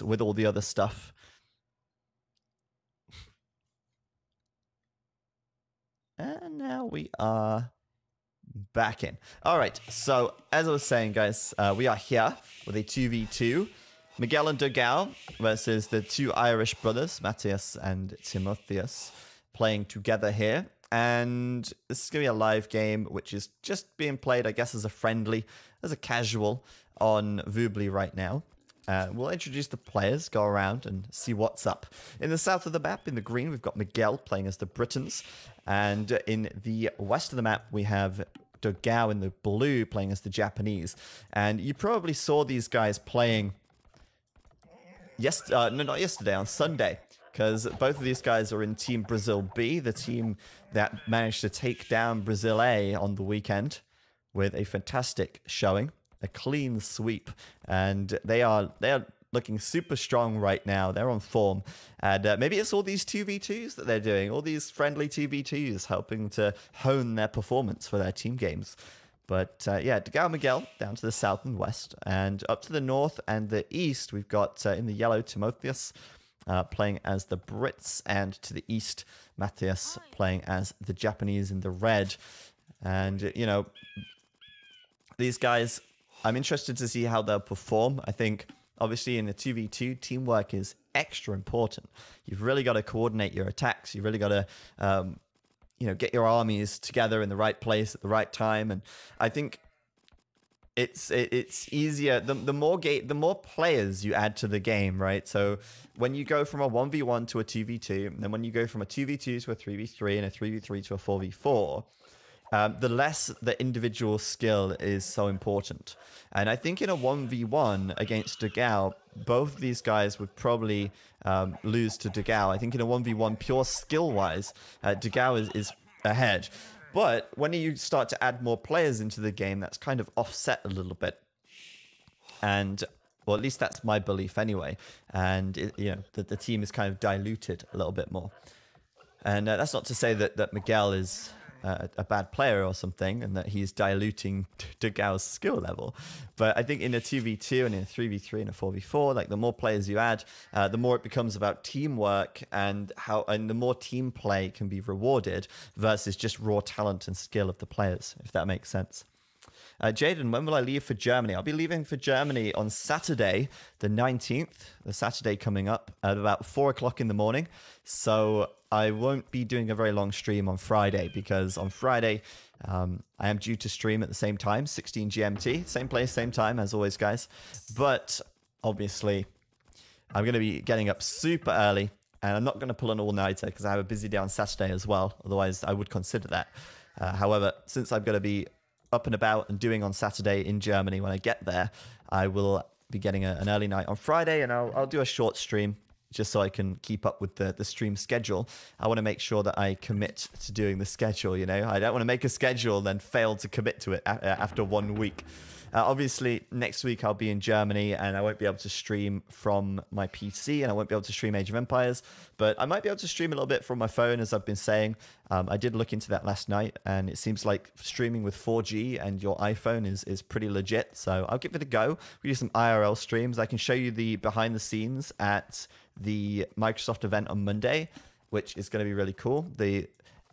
with all the other stuff. And now we are back in. All right, so as I was saying, guys, we are here with a 2v2. Miguel and Degao versus the two Irish brothers, Matthias and Timotheus, playing together here. And this is going to be a live game, which is just being played, I guess, as a friendly, as a casual on Voobly right now. We'll introduce the players, go around and see what's up. In the south of the map, in the green, we've got Miguel playing as the Britons. And in the west of the map, we have Degao in the blue playing as the Japanese. And you probably saw these guys playing on Sunday. Because both of these guys are in Team Brazil B, the team that managed to take down Brazil A on the weekend with a fantastic showing. A clean sweep, and they are looking super strong right now. They're on form, and maybe it's all these 2v2s that they're doing, all these friendly 2v2s helping to hone their performance for their team games. But yeah, Degao and Miguel down to the south and west, and up to the north and the east, we've got in the yellow Timotheus playing as the Brits, and to the east Matthias playing as the Japanese in the red. And you know, these guys, I'm interested to see how they'll perform. I think, obviously, in a 2v2, teamwork is extra important. You've really got to coordinate your attacks. You've really got to, get your armies together in the right place at the right time. And I think it's easier. The more players you add to the game, right? So when you go from a 1v1 to a 2v2, and then when you go from a 2v2 to a 3v3, and a 3v3 to a 4v4, the less the individual skill is so important. And I think in a 1v1 against Degao, both these guys would probably lose to Degao. I think in a 1v1, pure skill-wise, Degao is ahead. But when you start to add more players into the game, that's kind of offset a little bit. And, well, at least that's my belief anyway. And, the team is kind of diluted a little bit more. And that's not to say that Miguel is a bad player or something, and that he's diluting Degao's skill level. But I think in a 2v2 and in a 3v3 and a 4v4, like, the more players you add, the more it becomes about teamwork and the more team play can be rewarded versus just raw talent and skill of the players, if that makes sense. Jaden, when will I leave for Germany? I'll be leaving for Germany on Saturday, the 19th, the Saturday coming up at about 4 o'clock in the morning. So I won't be doing a very long stream on Friday, because on Friday, I am due to stream at the same time, 16 GMT, same place, same time as always, guys. But obviously, I'm going to be getting up super early, and I'm not going to pull an all-nighter because I have a busy day on Saturday as well. Otherwise, I would consider that. However, since I'm going to be up and about and doing on Saturday in Germany, when I get there, I will be getting an early night on Friday, and I'll do a short stream just so I can keep up with the stream schedule. I want to make sure that I commit to doing the schedule, you know? I don't want to make a schedule and then fail to commit to it after 1 week. Obviously, next week I'll be in Germany and I won't be able to stream from my PC, and I won't be able to stream Age of Empires, but I might be able to stream a little bit from my phone, as I've been saying. I did look into that last night, and it seems like streaming with 4G and your iPhone is pretty legit, so I'll give it a go. We do some IRL streams. I can show you the behind the scenes at the Microsoft event on Monday, which is going to be really cool. The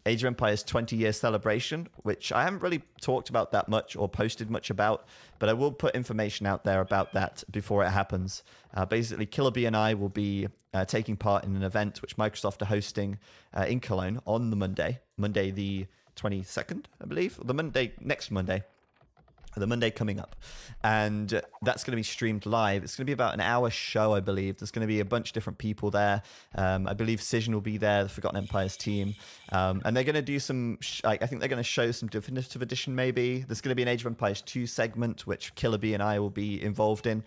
Age of Empires 20-year celebration, which I haven't really talked about that much or posted much about, but I will put information out there about that before it happens. Basically, Killer B and I will be taking part in an event which Microsoft are hosting in Cologne on the Monday the 22nd, I believe, the Monday coming up, and that's going to be streamed live. It's going to be about an hour show, I believe. There's going to be a bunch of different people there. I believe Cision will be there, the Forgotten Empires team, and they're going to do some, I think they're going to show some Definitive Edition maybe. There's going to be an Age of Empires II segment, which Killer B and I will be involved in.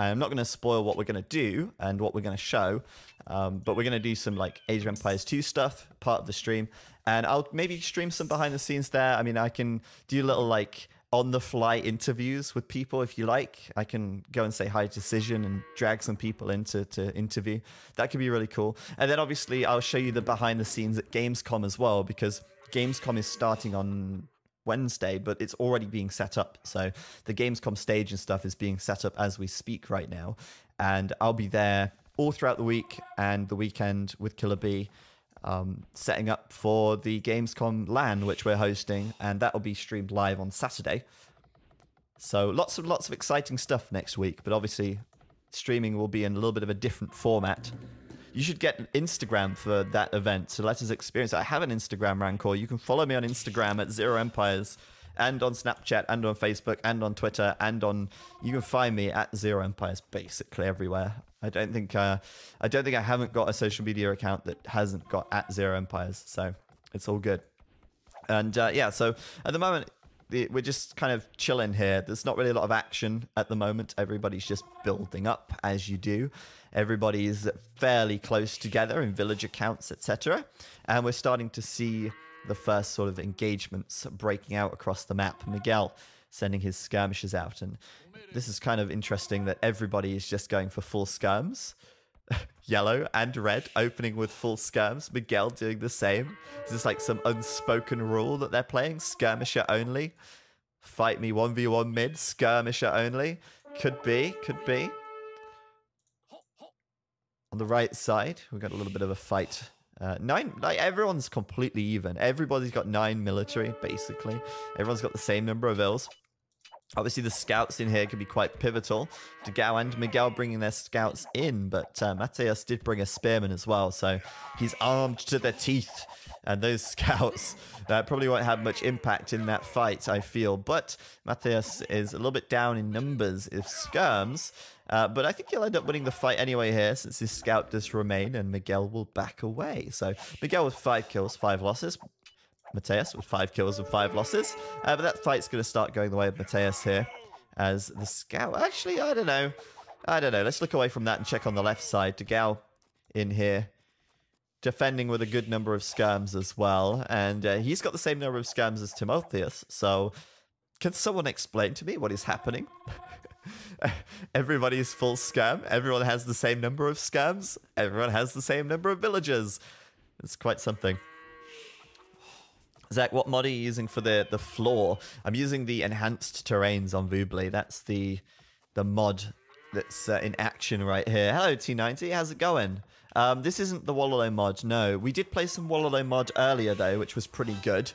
I'm not going to spoil what we're going to do and what we're going to show, but we're going to do some like Age of Empires 2 stuff, part of the stream, and I'll maybe stream some behind the scenes there. I mean, I can do little like on-the-fly interviews with people if you like. I can go and say hi to Cision and drag some people in to interview. That could be really cool. And then obviously I'll show you the behind the scenes at Gamescom as well, because Gamescom is starting on Wednesday, but it's already being set up. So the Gamescom stage and stuff is being set up as we speak right now, and I'll be there all throughout the week and the weekend with Killer B, setting up for the Gamescom LAN, which we're hosting, and that will be streamed live on Saturday. So lots of exciting stuff next week, but obviously streaming will be in a little bit of a different format. You should get an Instagram for that event, so let us experience it. I have an Instagram, Rancor. You can follow me on Instagram at ZeroEmpires, and on Snapchat, and on Facebook, and on Twitter, and on... You can find me at ZeroEmpires basically everywhere. I don't think I haven't got a social media account that hasn't got at ZeroEmpires, so it's all good. And yeah, so at the moment, we're just kind of chilling here. There's not really a lot of action at the moment. Everybody's just building up, as you do. Everybody's fairly close together in village accounts, etc. And we're starting to see the first sort of engagements breaking out across the map. Miguel sending his skirmishes out. And this is kind of interesting that everybody is just going for full skirms. Yellow and red opening with full skirms. Miguel doing the same. Is this like some unspoken rule that they're playing? Skirmisher only. Fight me 1v1 mid. Skirmisher only. Could be. On the right side, we've got a little bit of a fight. Nine, like everyone's completely even. Everybody's got 9 military, basically. Everyone's got the same number of ills. Obviously, the scouts in here can be quite pivotal. Degao and Miguel bringing their scouts in, but Matthias did bring a spearman as well, so he's armed to the teeth. And those scouts probably won't have much impact in that fight, I feel. But Matthias is a little bit down in numbers if skirms. But I think he'll end up winning the fight anyway here, since his scout does remain and Miguel will back away. So Miguel with 5 kills, 5 losses. Mateus with 5 kills and 5 losses. But that fight's going to start going the way of Mateus here as the scout. Actually, I don't know. Let's look away from that and check on the left side. Dugal in here, defending with a good number of skirms as well. And he's got the same number of skirms as Timotheus. So can someone explain to me what is happening? Everybody's full skirm. Everyone has the same number of skirms. Everyone has the same number of villagers. It's quite something. Zach, what mod are you using for the floor? I'm using the Enhanced Terrains on Voobly. That's the mod that's in action right here. Hello, T90. How's it going? This isn't the Wololo mod, no. We did play some Wololo mod earlier, though, which was pretty good.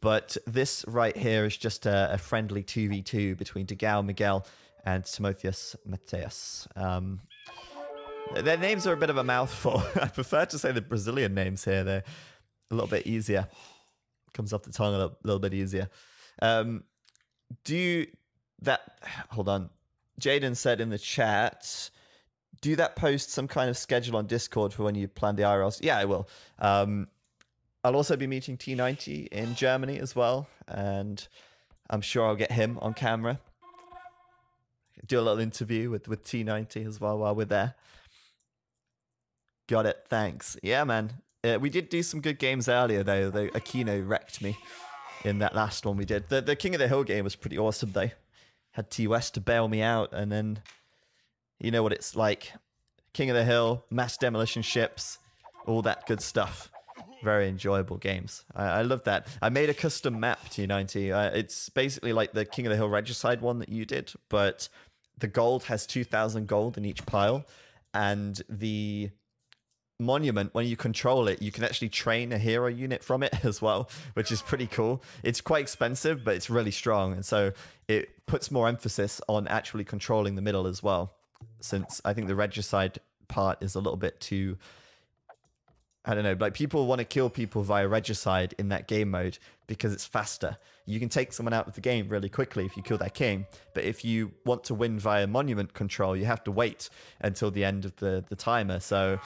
But this right here is just a friendly 2v2 between Degao, Miguel, and Timotheus Mateus. Their names are a bit of a mouthful. I prefer to say the Brazilian names here. They're a little bit easier. Comes off the tongue a little bit easier. Hold on. Jaden said in the chat, do that post some kind of schedule on Discord for when you plan the IRLs? Yeah, I will. I'll also be meeting T90 in Germany as well, and I'm sure I'll get him on camera. Do a little interview with T90 as well while we're there. Got it, thanks. Yeah, man. We did do some good games earlier, though. Aquino wrecked me in that last one we did. The King of the Hill game was pretty awesome, though. Had T-West to bail me out, and then you know what it's like. King of the Hill, mass demolition ships, all that good stuff. Very enjoyable games. I love that. I made a custom map, T90. It's basically like the King of the Hill Regicide one that you did, but the gold has 2,000 gold in each pile, and the monument, when you control it, you can actually train a hero unit from it as well, which is pretty cool. It's quite expensive, but it's really strong, and so it puts more emphasis on actually controlling the middle as well, since I think the regicide part is a little bit too, I don't know, like people want to kill people via regicide in that game mode because it's faster. You can take someone out of the game really quickly if you kill their king, but if you want to win via monument control, you have to wait until the end of the timer. So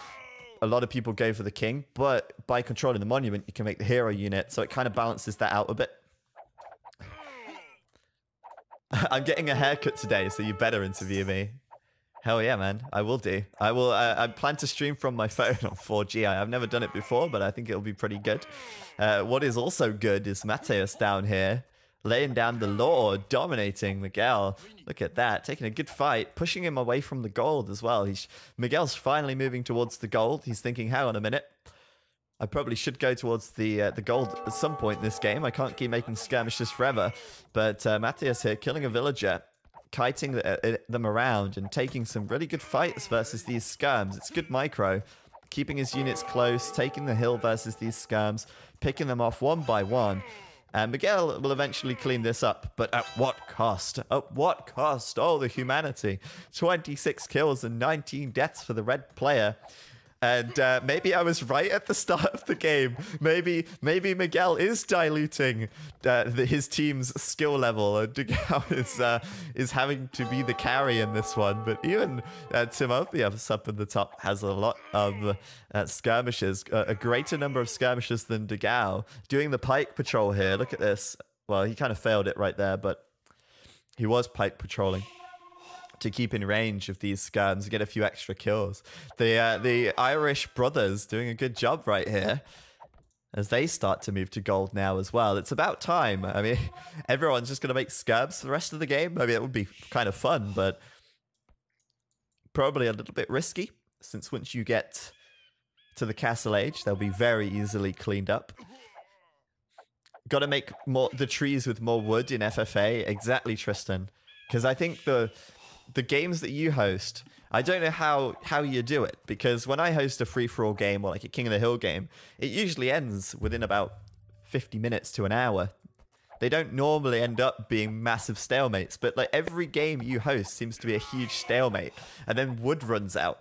a lot of people go for the king, but by controlling the monument, you can make the hero unit, so it kind of balances that out a bit. I'm getting a haircut today, so you better interview me. Hell yeah, man. I will do. I plan to stream from my phone on 4G. I've never done it before, but I think it'll be pretty good. What is also good is Mateus down here, laying down the law, dominating Miguel. Look at that, taking a good fight, pushing him away from the gold as well. Miguel's finally moving towards the gold. He's thinking, hang on a minute, I probably should go towards the gold at some point in this game. I can't keep making skirmishes forever. But Matthias here, killing a villager, kiting them around and taking some really good fights versus these skirms. It's good micro, keeping his units close, taking the hill versus these skirms, picking them off one by one. And Miguel will eventually clean this up, but at what cost? At what cost? Oh, the humanity. 26 kills and 19 deaths for the red player. And maybe I was right at the start of the game. Maybe Miguel is diluting his team's skill level. Degao is having to be the carry in this one. But even Timotheus up in the top has a lot of skirmishes, a greater number of skirmishes than Degao. Doing the pike patrol here. Look at this. Well, he kind of failed it right there, but he was pike patrolling to keep in range of these skirms and get a few extra kills. The Irish brothers doing a good job right here as they start to move to gold now as well. It's about time. I mean, everyone's just going to make skirms for the rest of the game. I mean, it would be kind of fun, but probably a little bit risky, since once you get to the castle age, they'll be very easily cleaned up. Got to make the trees with more wood in FFA. Exactly, Tristan. Because I think the games that you host, I don't know how you do it, because when I host a free-for-all game or like a King of the Hill game, it usually ends within about 50 minutes to an hour. They don't normally end up being massive stalemates, but like every game you host seems to be a huge stalemate, and then wood runs out.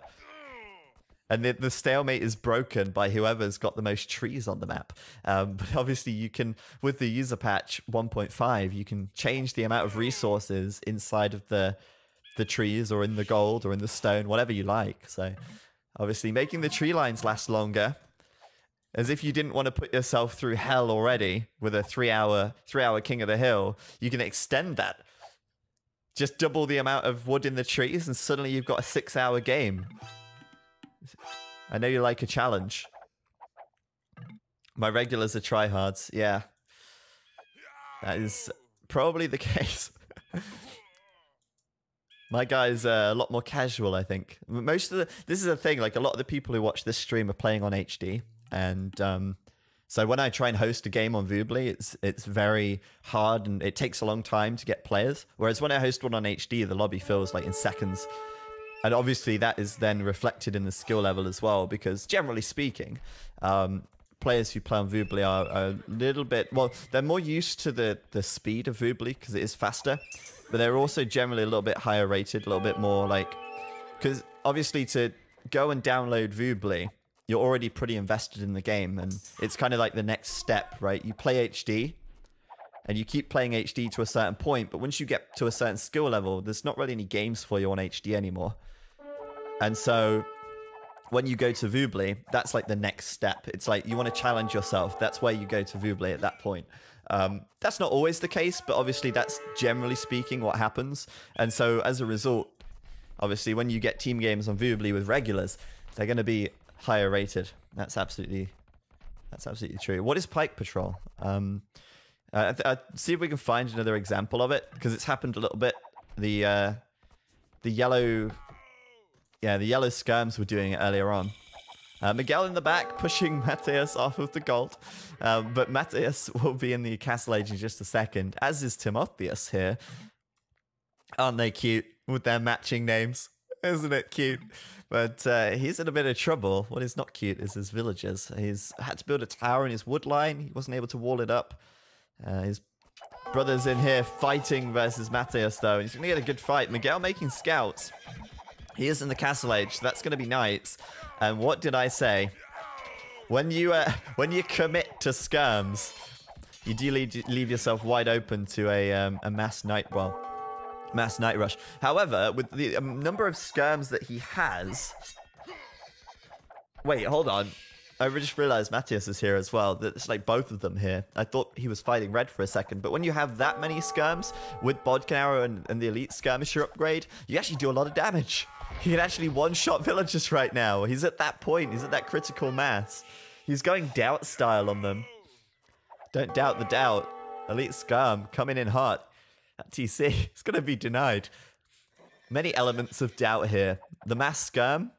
And the stalemate is broken by whoever's got the most trees on the map. But obviously you can, with the user patch 1.5, you can change the amount of resources inside of the trees or in the gold or in the stone, whatever you like. So obviously making the tree lines last longer, as if you didn't want to put yourself through hell already with a three hour King of the Hill, you can extend that. Just double the amount of wood in the trees and suddenly you've got a 6-hour game. I know you like a challenge. My regulars are tryhards. Yeah, that is probably the case. My guys are a lot more casual, I think. This is a thing, like a lot of the people who watch this stream are playing on HD. And so when I try and host a game on Voobly, it's very hard and it takes a long time to get players. Whereas when I host one on HD, the lobby fills like in seconds. And obviously that is then reflected in the skill level as well, because generally speaking, players who play on Voobly are a little bit, well, they're more used to the speed of Voobly because it is faster, but they're also generally a little bit higher rated, a little bit more like, because obviously to go and download Voobly, you're already pretty invested in the game, and it's kind of like the next step, right? You play HD and you keep playing HD to a certain point, but once you get to a certain skill level, there's not really any games for you on HD anymore. And so when you go to Voobly, that's like the next step. It's like you want to challenge yourself. That's where you go to Voobly at that point. That's not always the case, but obviously that's generally speaking what happens. And so as a result, obviously when you get team games on Voobly with regulars, they're going to be higher rated. That's absolutely true. What is pike patrol? See if we can find another example of it, because it's happened a little bit. The yellow... Yeah, the yellow skirms were doing it earlier on. Miguel in the back, pushing Matthias off of the gold. But Matthias will be in the castle age in just a second, as is Timotheus here. Aren't they cute with their matching names? Isn't it cute? But he's in a bit of trouble. What is not cute is his villagers. He's had to build a tower in his wood line. He wasn't able to wall it up. His brother's in here fighting versus Matthias, though. He's going to get a good fight. Miguel making scouts. He is in the castle age, so that's going to be nice. And what did I say? When you commit to skirms, you do leave yourself wide open to a mass night rush. However, with the number of skirms that he has... Wait, hold on. I just realized Matthias is here as well. It's like both of them here. I thought he was fighting red for a second, but when you have that many skirms with Bodkin Arrow and the Elite Skirmisher upgrade, you actually do a lot of damage. He can actually one-shot villagers right now. He's at that point. He's at that critical mass. He's going doubt style on them. Don't doubt the doubt. Elite Skirm coming in hot. That TC, it's going to be denied. Many elements of doubt here. The mass skirm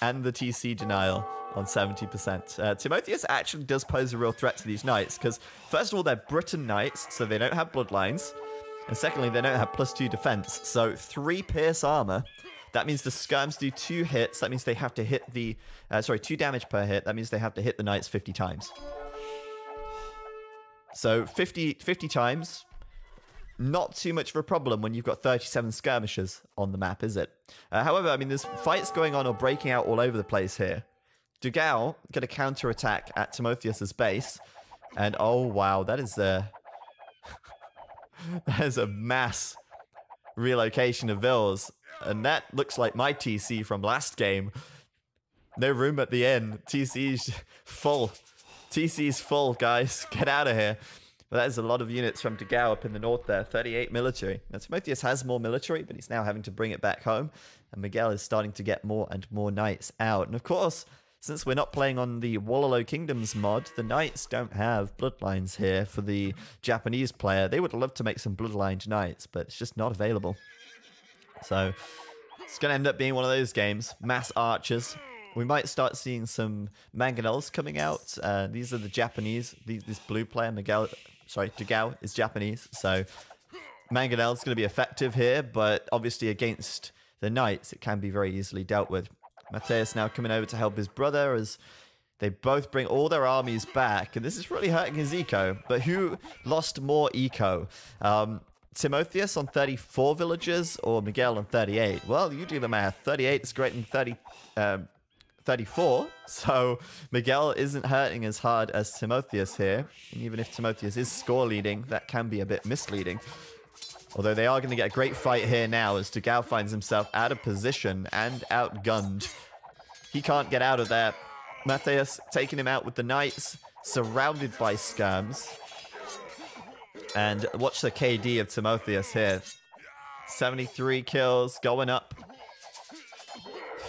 and the TC denial on 70%. Timotheus actually does pose a real threat to these knights, because first of all, they're Briton knights, so they don't have bloodlines. And secondly, they don't have +2 defense. So 3 pierce armor. That means the skirms do 2 hits. That means they have to hit the... 2 damage per hit. That means they have to hit the knights 50 times. So 50 times... Not too much of a problem when you've got 37 skirmishers on the map, is it? However, I mean, there's fights going on or breaking out all over the place here. Degao get a counterattack at Timotheus' base. And oh, wow, that is a... that is a mass relocation of villas. And that looks like my TC from last game. No room at the end. TC's full. TC's full, guys. Get out of here. Well, that is a lot of units from Degao up in the north there, 38 military. Now, Timotheus has more military, but he's now having to bring it back home. And Miguel is starting to get more and more knights out. And of course, since we're not playing on the Wololo Kingdoms mod, the knights don't have bloodlines here for the Japanese player. They would love to make some bloodlined knights, but it's just not available. So it's going to end up being one of those games, mass archers. We might start seeing some mangonels coming out. These are the Japanese. This blue player, Degao is Japanese, so mangonel's going to be effective here, but obviously against the knights, it can be very easily dealt with. Matthias now coming over to help his brother as they both bring all their armies back, and this is really hurting his eco, but who lost more eco? Timotheus on 34 villagers or Miguel on 38? Well, you do the math. 38 is greater than 34, so Miguel isn't hurting as hard as Timotheus here. And even if Timotheus is score leading, that can be a bit misleading. Although they are going to get a great fight here now as Degao finds himself out of position and outgunned. He can't get out of there. Matthias taking him out with the knights, surrounded by skirms. And watch the KD of Timotheus here. 73 kills, going up.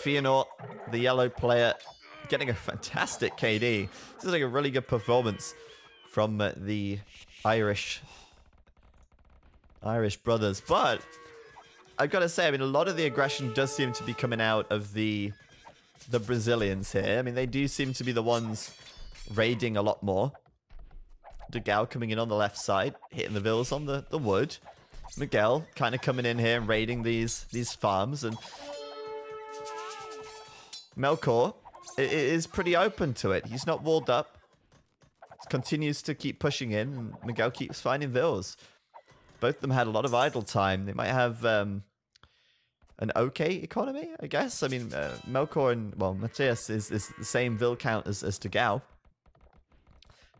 Fionor, the yellow player, getting a fantastic KD. This is like a really good performance from the Irish brothers. But I've got to say, I mean, a lot of the aggression does seem to be coming out of the Brazilians here. I mean, they do seem to be the ones raiding a lot more. Degao coming in on the left side, hitting the villas on the wood. Miguel kind of coming in here and raiding these farms, and Melkor is pretty open to it. He's not walled up. Continues to keep pushing in. And Miguel keeps finding villas. Both of them had a lot of idle time. They might have an okay economy, I guess. I mean, Melkor and, well, Matthias is the same vill count as Degao.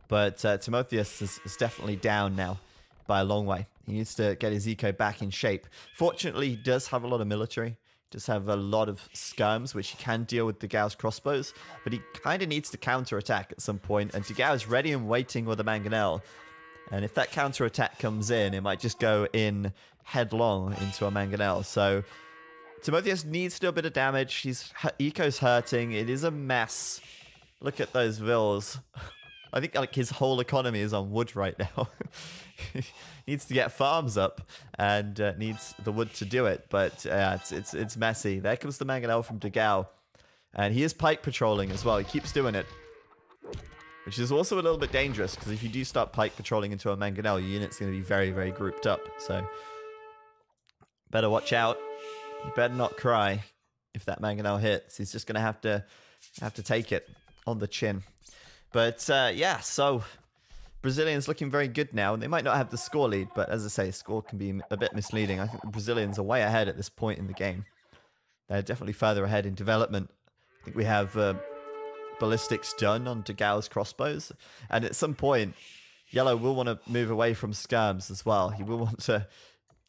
But Timotheus is definitely down now by a long way. He needs to get his eco back in shape. Fortunately, he does have a lot of military. Just have a lot of skirms, which he can deal with Degao's crossbows, but he kind of needs to counterattack at some point, and Degao is ready and waiting with a mangonel. And if that counterattack comes in, it might just go in headlong into a mangonel. So Timotheus needs to do a bit of damage. His eco's hurting. It is a mess. Look at those vills. I think like his whole economy is on wood right now. He needs to get farms up and needs the wood to do it, but it's messy. There comes the mangonel from Degao, and he is pike patrolling as well. He keeps doing it, which is also a little bit dangerous, because if you do start pike patrolling into a mangonel, your unit's going to be very, very grouped up. So better watch out. You better not cry if that mangonel hits. He's just going to have to take it on the chin. But yeah, so Brazilians looking very good now. They might not have the score lead, but as I say, score can be a bit misleading. I think the Brazilians are way ahead at this point in the game. They're definitely further ahead in development. I think we have ballistics done on Degao's crossbows. And at some point, Yellow will want to move away from skirms as well. He will want to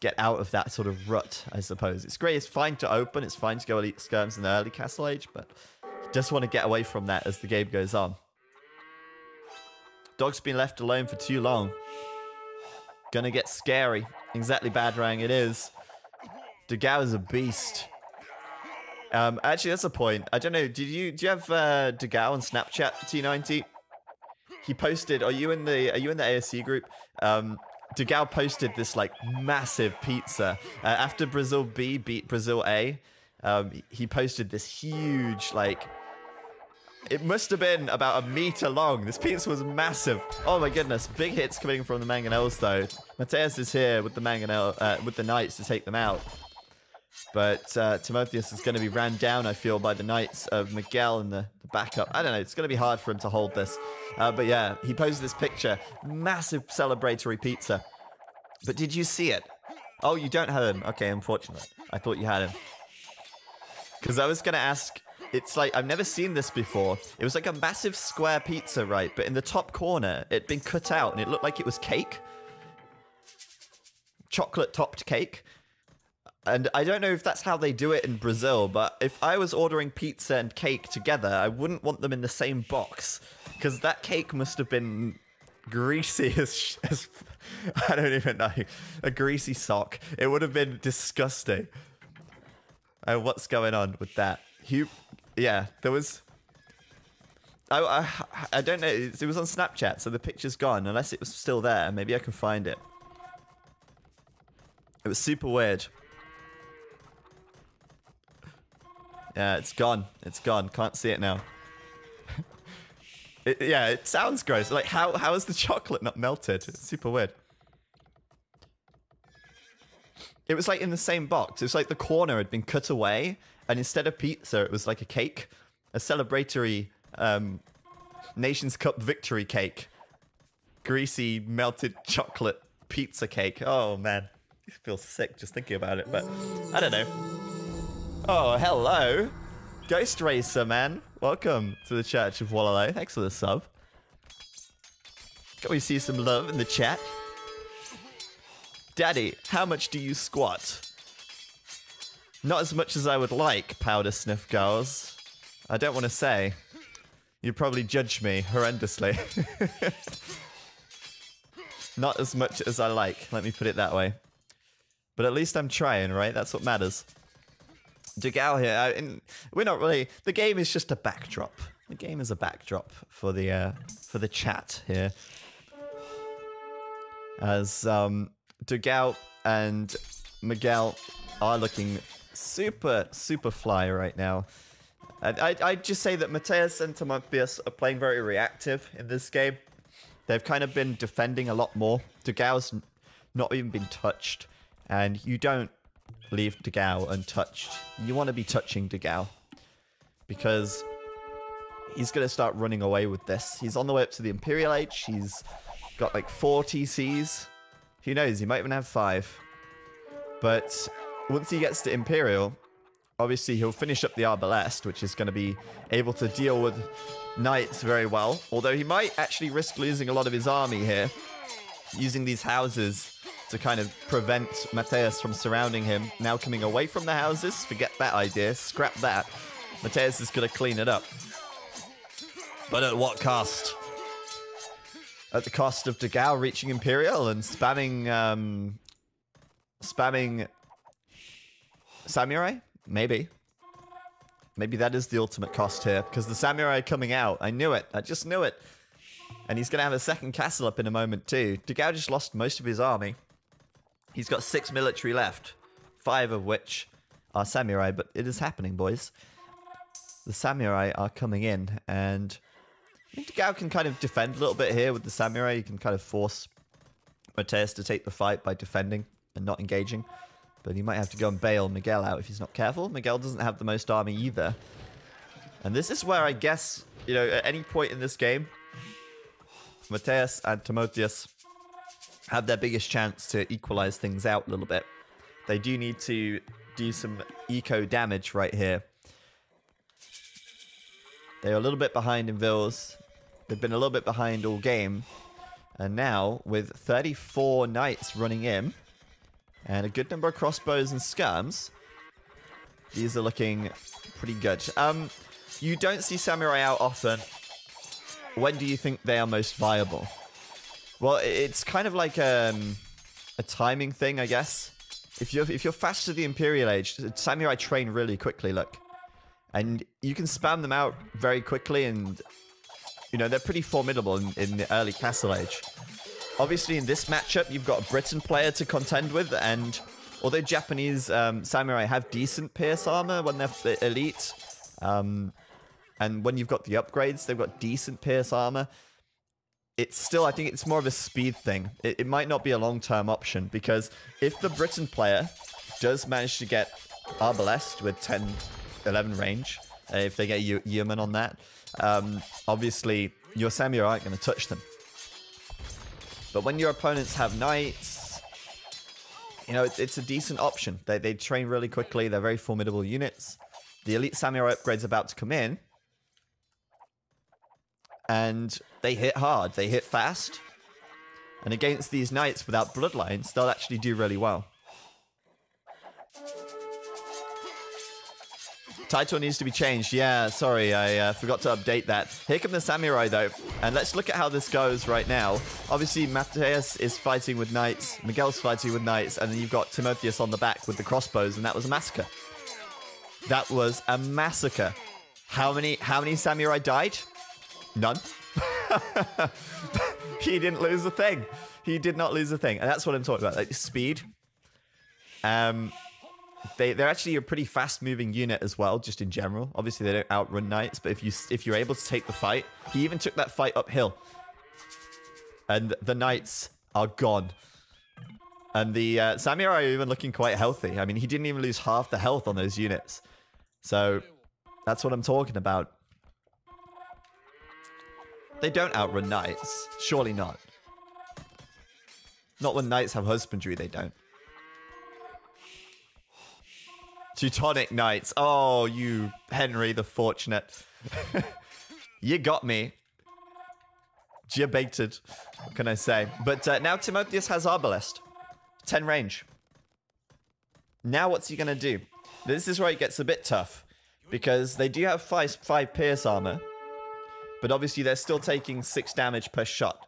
get out of that sort of rut, I suppose. It's great. It's fine to open. It's fine to go elite skirms in the early castle age, but he does want to get away from that as the game goes on. Dog's been left alone for too long. Gonna get scary. Exactly Badrang it is. Degao is a beast. Actually, that's a point. I don't know. Do you have Degao on Snapchat, T90? He posted. Are you in the ASC group? Degao posted this like massive pizza after Brazil B beat Brazil A. He posted this huge like It must have been about a meter long. This pizza was massive. Oh my goodness. Big hits coming from the mangonels though. Matthias is here with the mangonel, with the knights to take them out. But Timotheus is going to be ran down, I feel, by the knights of Miguel and the backup. I don't know. It's going to be hard for him to hold this. But yeah, he posed this picture. Massive celebratory pizza. But did you see it? Oh, you don't have him. Okay, unfortunate. I thought you had him. Because I was going to ask... It's like, I've never seen this before. It was like a massive square pizza, right? But in the top corner, it'd been cut out and it looked like it was cake. Chocolate-topped cake. And I don't know if that's how they do it in Brazil, but if I was ordering pizza and cake together, I wouldn't want them in the same box. Because that cake must have been greasy as I don't even know. A greasy sock. It would have been disgusting. Oh, what's going on with that? Yeah, there was... I don't know, it was on Snapchat, so the picture's gone, unless it was still there. Maybe I can find it. It was super weird. Yeah, it's gone. It's gone. Can't see it now. Yeah, it sounds gross. Like, how is the chocolate not melted? It's super weird. It was like in the same box. It was like the corner had been cut away, and instead of pizza, it was like a cake, a celebratory Nations Cup victory cake, greasy melted chocolate pizza cake. Oh man, I feel sick just thinking about it. But I don't know. Oh hello, Ghost Racer man, welcome to the Church of Wololo. Thanks for the sub. Can we see some love in the chat? Daddy, how much do you squat? Not as much as I would like, powder sniff girls. I don't want to say. You'd probably judge me horrendously. Not as much as I like, let me put it that way. But at least I'm trying, right? That's what matters. Dugal here, we're not really... The game is just a backdrop. The game is a backdrop for the chat here. As Degao and Miguel are looking super, super fly right now. And I'd just say that Mateus and Timotheus are playing very reactive in this game. They've kind of been defending a lot more. Degao's not even been touched. And you don't leave Degao untouched. You want to be touching Degao. Because he's going to start running away with this. He's on the way up to the Imperial Age. He's got like 4 TCs. Who knows, he might even have 5. But once he gets to Imperial, obviously he'll finish up the Arbalest, which is going to be able to deal with knights very well. Although he might actually risk losing a lot of his army here, using these houses to kind of prevent Mateus from surrounding him. Now coming away from the houses, forget that idea, scrap that. Mateus is going to clean it up. But at what cost? At the cost of Degao reaching Imperial and spamming Samurai? Maybe. Maybe that is the ultimate cost here, because the Samurai coming out, I knew it, I just knew it. And he's going to have a second castle up in a moment too. Degao just lost most of his army. He's got 6 military left, 5 of which are Samurai, but it is happening, boys. The Samurai are coming in, and... I think Degao can kind of defend a little bit here with the Samurai. He can kind of force Mateus to take the fight by defending and not engaging. But he might have to go and bail Miguel out if he's not careful. Miguel doesn't have the most army either. And this is where I guess, you know, at any point in this game, Mateus and Timotheus have their biggest chance to equalize things out a little bit. They do need to do some eco damage right here. They are a little bit behind in Vils. They've been a little bit behind all game. And now, with 34 knights running in, and a good number of crossbows and skirms, these are looking pretty good. You don't see Samurai out often. When do you think they are most viable? Well, it's kind of like a timing thing, I guess. If you're fast to the Imperial Age, Samurai train really quickly, look. And you can spam them out very quickly, and, you know, they're pretty formidable in the early castle age. Obviously, in this matchup, you've got a Briton player to contend with, and although Japanese Samurai have decent pierce armor when they're elite, And when you've got the upgrades, they've got decent pierce armor. It's still, I think it's more of a speed thing. It might not be a long-term option, because if the Briton player does manage to get Arbalest with 10, 11 range, if they get Yeoman on that, obviously your Samurai aren't going to touch them. But when your opponents have knights, you know, it's a decent option. They train really quickly. They're very formidable units. The Elite Samurai upgrade's about to come in. And they hit hard. They hit fast. And against these knights without bloodlines, they'll actually do really well. Title needs to be changed. Yeah, sorry, I forgot to update that. Here come the Samurai, though. And let's look at how this goes right now. Obviously, Matthias is fighting with knights. Miguel's fighting with knights. And then you've got Timotheus on the back with the crossbows. And that was a massacre. That was a massacre. How many Samurai died? None. He didn't lose a thing. He did not lose a thing. And that's what I'm talking about. Like speed. They're actually a pretty fast-moving unit as well, just in general. Obviously, they don't outrun knights, but if you're able to take the fight, he even took that fight uphill. And the knights are gone. And the Samurai are even looking quite healthy. I mean, he didn't even lose half the health on those units. So, that's what I'm talking about. They don't outrun knights. Surely not. Not when knights have husbandry, they don't. Teutonic Knights. Oh, you Henry the Fortunate. You got me. Debated, what can I say? But now Timotheus has Arbalest. 10 range. Now what's he going to do? This is where it gets a bit tough. Because they do have five pierce armor. But obviously they're still taking 6 damage per shot.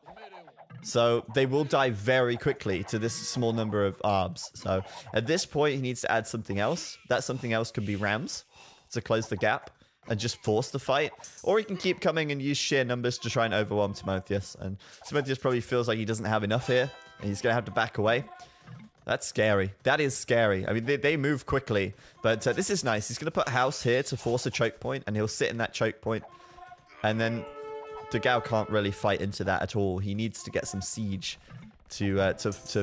So they will die very quickly to this small number of arbs. So at this point, he needs to add something else. That something else could be rams to close the gap and just force the fight. Or he can keep coming and use sheer numbers to try and overwhelm Timotheus. And Timotheus probably feels like he doesn't have enough here and he's going to have to back away. That's scary. That is scary. I mean, they move quickly, but this is nice. He's going to put house here to force a choke point and he'll sit in that choke point. And then Degao can't really fight into that at all. He needs to get some siege to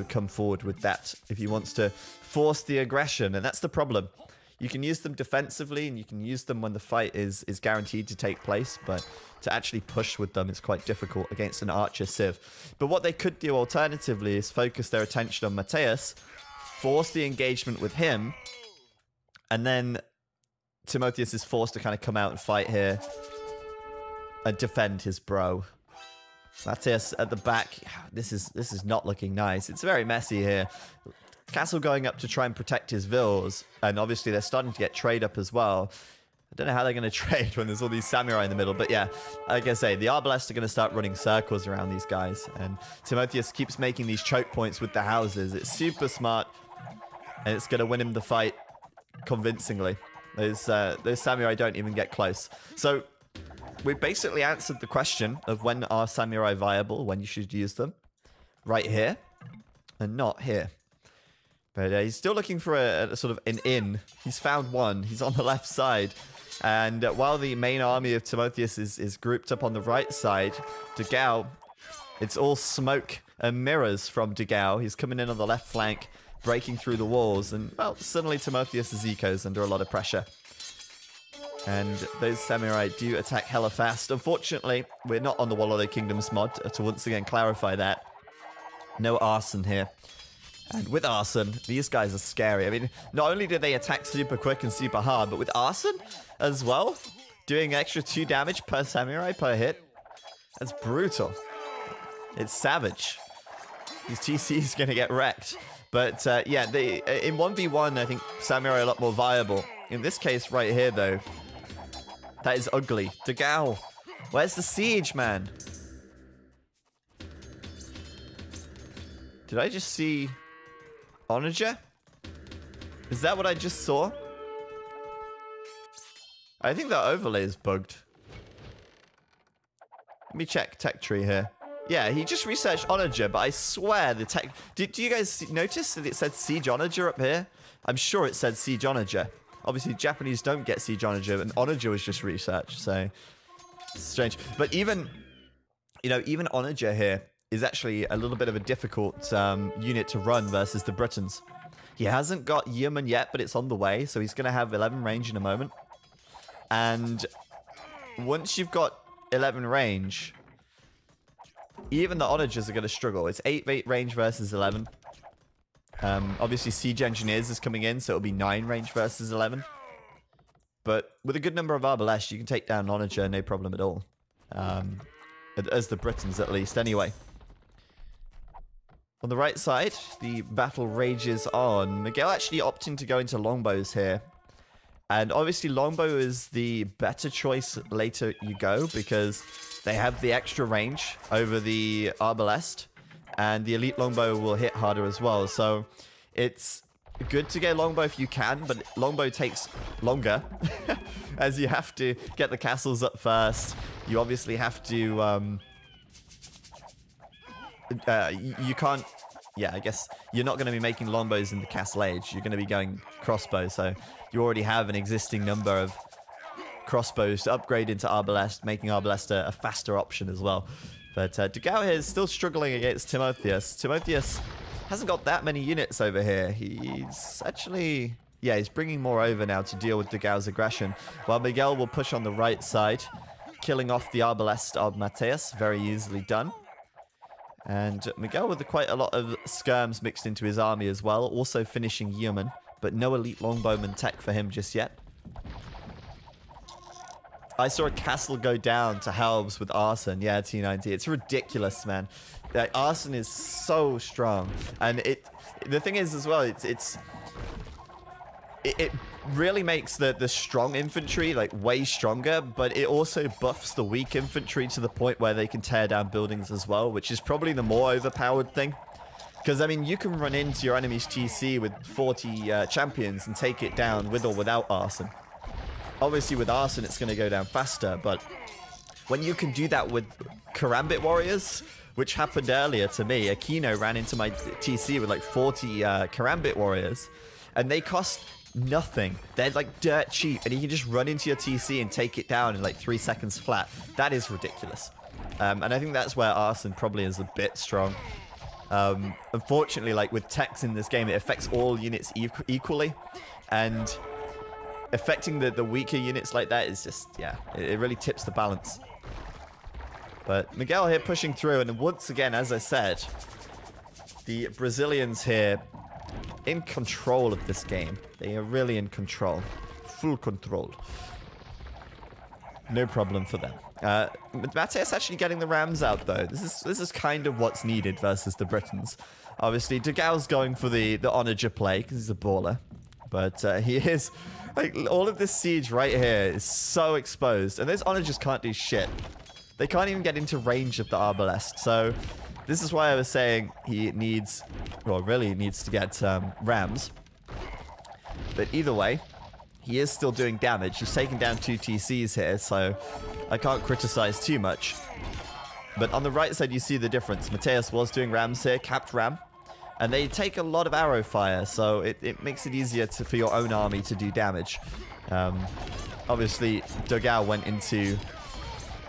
come forward with that if he wants to force the aggression. And that's the problem. You can use them defensively and you can use them when the fight is guaranteed to take place. But to actually push with them is quite difficult against an archer civ. But what they could do alternatively is focus their attention on Mateus, force the engagement with him. And then Timotheus is forced to kind of come out and fight here. And defend his bro. Matthias at the back. This is not looking nice. It's very messy here. Castle going up to try and protect his villas. And obviously they're starting to get trade up as well. I don't know how they're going to trade when there's all these Samurai in the middle. But yeah, like I say, the Arbalest are going to start running circles around these guys. And Timotheus keeps making these choke points with the houses. It's super smart. And it's going to win him the fight convincingly. Those Samurai don't even get close. So we basically answered the question of when are Samurai viable, when you should use them, right here, and not here. But he's still looking for a sort of an inn. He's found one. He's on the left side. And while the main army of Timotheus is grouped up on the right side, Degao, it's all smoke and mirrors from Degao. He's coming in on the left flank, breaking through the walls, and, well, suddenly Timotheus' eco is under a lot of pressure. And those Samurai do attack hella fast. Unfortunately, we're not on the Wololo Kingdoms mod, to once again clarify that. No arson here. And with arson, these guys are scary. I mean, not only do they attack super quick and super hard, but with arson as well, doing extra 2 damage per Samurai per hit. That's brutal. It's savage. These TC's going to get wrecked. But yeah, in 1v1, I think Samurai are a lot more viable. In this case right here, though, that is ugly. Degao, where's the siege, man? Did I just see Onager? Is that what I just saw? I think that overlay is bugged. Let me check tech tree here. Yeah, he just researched Onager, but I swear the tech... Do you guys notice that it said Siege Onager up here? I'm sure it said Siege Onager. Obviously, Japanese don't get Siege Onager, and Onager was just research, so strange. But even, you know, even Onager here is actually a little bit of a difficult unit to run versus the Britons. He hasn't got Yeoman yet, but it's on the way, so he's going to have 11 range in a moment. And once you've got 11 range, even the Onagers are going to struggle. It's 8 range versus 11. Obviously, Siege Engineers is coming in, so it'll be 9 range versus 11. But with a good number of Arbalest, you can take down Onager, no problem at all. As the Britons, at least, anyway. On the right side, the battle rages on. Miguel actually opting to go into Longbows here. And obviously, Longbow is the better choice later you go, because they have the extra range over the Arbalest, and the Elite Longbow will hit harder as well. So it's good to get Longbow if you can, but Longbow takes longer, as you have to get the castles up first. You obviously have to... you can't... Yeah, I guess you're not going to be making Longbows in the castle age. You're going to be going crossbows, so you already have an existing number of crossbows to upgrade into Arbalest, making Arbalest a faster option as well. But Degao here is still struggling against Timotheus. Timotheus hasn't got that many units over here. He's actually... Yeah, he's bringing more over now to deal with Degao's aggression, while Miguel will push on the right side, killing off the Arbalest of Mateus. Very easily done. And Miguel with quite a lot of skirms mixed into his army as well, also finishing Yeoman, but no elite longbowman tech for him just yet. I saw a castle go down to halves with Arson. Yeah, T90. It's ridiculous, man. Like, Arson is so strong. And the thing is as well, it really makes the strong infantry like way stronger, but it also buffs the weak infantry to the point where they can tear down buildings as well, which is probably the more overpowered thing. Because, I mean, you can run into your enemy's TC with 40 champions and take it down with or without Arson. Obviously, with Arson, it's going to go down faster, but when you can do that with Karambit Warriors, which happened earlier to me, Aquino ran into my TC with like 40 Karambit Warriors, and they cost... nothing. They're like dirt cheap, and you can just run into your TC and take it down in like 3 seconds flat. That is ridiculous. And I think that's where Arson probably is a bit strong. Unfortunately, like with techs in this game, it affects all units equally, and affecting the weaker units like that is just, yeah, it really tips the balance. But Miguel here pushing through, and once again, as I said, the Brazilians here in control of this game. They are really in control. Full control. No problem for them. Matthias actually getting the Rams out, though. This is kind of what's needed versus the Britons. Obviously, Degao's going for the Onager play, because he's a baller. But he is... like, all of this siege right here is so exposed. And those Onagers can't do shit. They can't even get into range of the Arbalest, so... this is why I was saying he needs, well, really needs to get Rams. But either way, he is still doing damage. He's taken down 2 TCs here, so I can't criticize too much. But on the right side, you see the difference. Mateus was doing Rams here, capped Ram. And they take a lot of arrow fire, so it makes it easier for your own army to do damage. Obviously, Dugal went into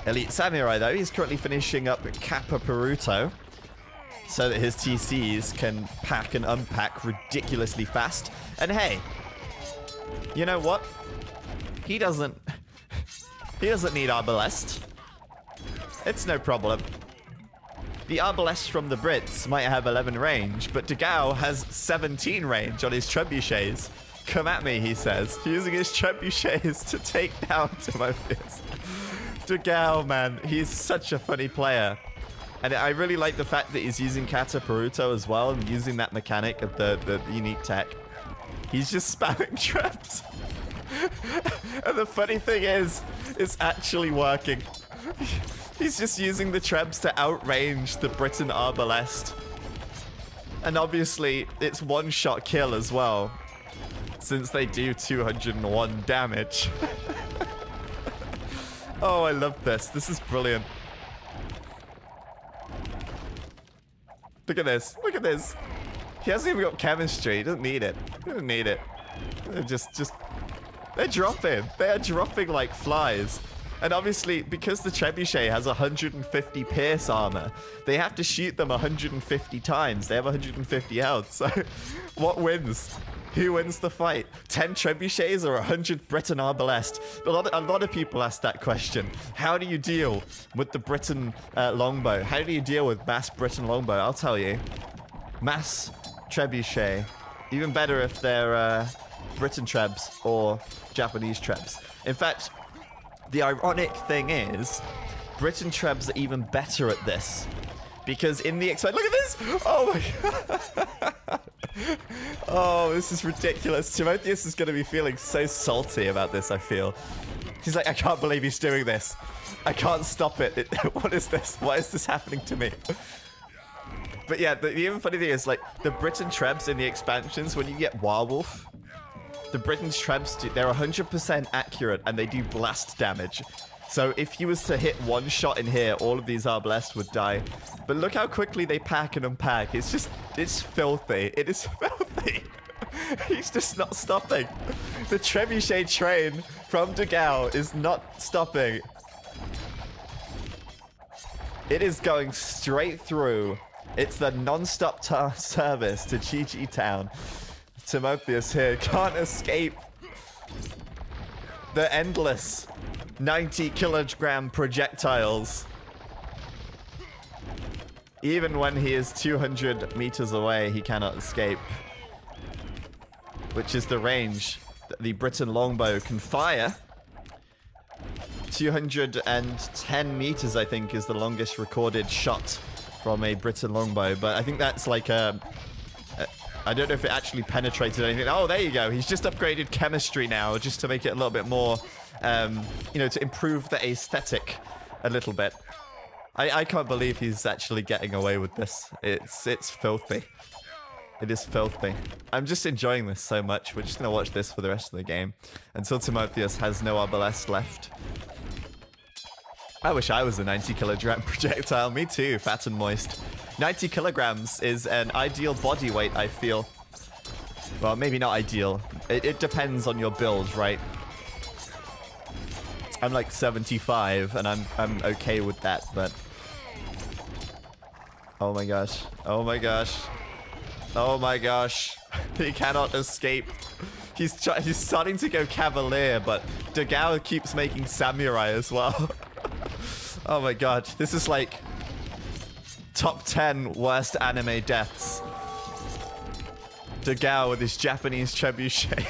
Elite Samurai, though. He's currently finishing up Kata Peruto, so that his TCs can pack and unpack ridiculously fast. And hey, you know what? He doesn't need Arbalest. It's no problem. The Arbalest from the Brits might have 11 range, but Degao has 17 range on his trebuchets. Come at me, he says, using his trebuchets to take down Timotheus. Dugal, man, he's such a funny player. And I really like the fact that he's using Kata Peruto as well, and using that mechanic of the unique tech. He's just spamming traps. And the funny thing is, it's actually working. He's just using the traps to outrange the Briton Arbalest. And obviously, it's one-shot kill as well, since they do 201 damage. Oh, I love this. This is brilliant. Look at this. Look at this. He hasn't even got chemistry. He doesn't need it. He doesn't need it. Just They're dropping. They're dropping like flies. And obviously, because the trebuchet has 150 pierce armor, they have to shoot them 150 times. They have 150 health. So what wins? Who wins the fight? 10 trebuchets or 100 Briton Arbalest? A lot of people ask that question. How do you deal with the Briton longbow? How do you deal with mass Briton longbow? I'll tell you. Mass trebuchet. Even better if they're Briton trebs or Japanese trebs. In fact, the ironic thing is, Briton trebs are even better at this. Because in the expansion, look at this! Oh my god! Oh, this is ridiculous. Timotheus is going to be feeling so salty about this, I feel. He's like, I can't believe he's doing this. I can't stop it. What is this? Why is this happening to me? But yeah, the even funny thing is, like, the Briton trebs in the expansions, when you get Warwolf, the Briton trebs, they're 100% accurate and they do blast damage. So if he was to hit one shot in here, all of these Arbalest would die. But look how quickly they pack and unpack. It's just, it's filthy. It is filthy. He's just not stopping. The trebuchet train from Degao is not stopping. It is going straight through. It's the non-stop service to GG Town. Timotheus here can't escape the endless 90-kilogram projectiles. Even when he is 200 meters away, he cannot escape, which is the range that the Briton longbow can fire. 210 meters, I think, is the longest recorded shot from a Briton longbow, but I think that's like a... I don't know if it actually penetrated anything. Oh, there you go. He's just upgraded chemistry now, just to make it a little bit more, you know, to improve the aesthetic a little bit. I can't believe he's actually getting away with this. It's filthy. It is filthy. I'm just enjoying this so much. We're just going to watch this for the rest of the game until Timotheus has no Arbalest left. I wish I was a 90-kilogram projectile. Me too, fat and moist. 90 kilograms is an ideal body weight, I feel. Well, maybe not ideal. It depends on your build, right? I'm like 75, and I'm okay with that, but... Oh my gosh. Oh my gosh. Oh my gosh. He cannot escape. He's starting to go cavalier, but Degao keeps making samurai as well. Oh my god, this is like top 10 worst anime deaths. Degao with his Japanese trebuchet.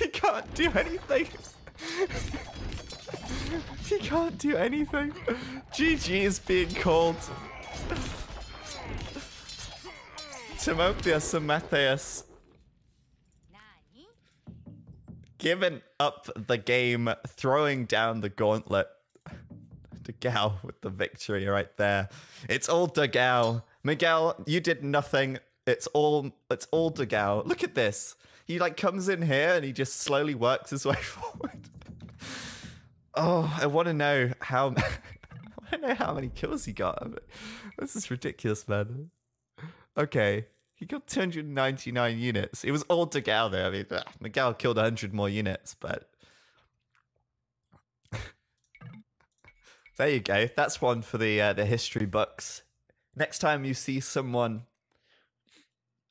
He can't do anything. He can't do anything. GG is being called. Timotheus and Matthias giving up the game, throwing down the gauntlet. Degao with the victory right there. It's all Degao. Miguel, you did nothing. It's all Degao. Look at this. He like comes in here and he just slowly works his way forward. Oh, I want to know how. I don't know how many kills he got. This is ridiculous, man. Okay. He got 299 units. It was all Degao there. I mean, Miguel killed 100 more units, but... There you go. That's one for the history books. Next time you see someone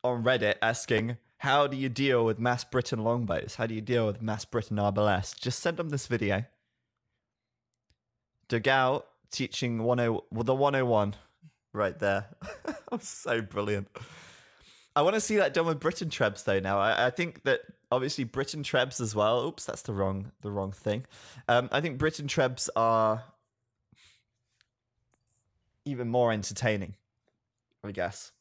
on Reddit asking, how do you deal with mass Briton longbows? How do you deal with mass Briton Arbalest? Just send them this video. Degao teaching the 101 right there. That was so brilliant. I want to see that done with Briton trebs though now. I think that obviously Briton trebs as well. Oops, that's the wrong thing. I think Briton trebs are even more entertaining, I guess.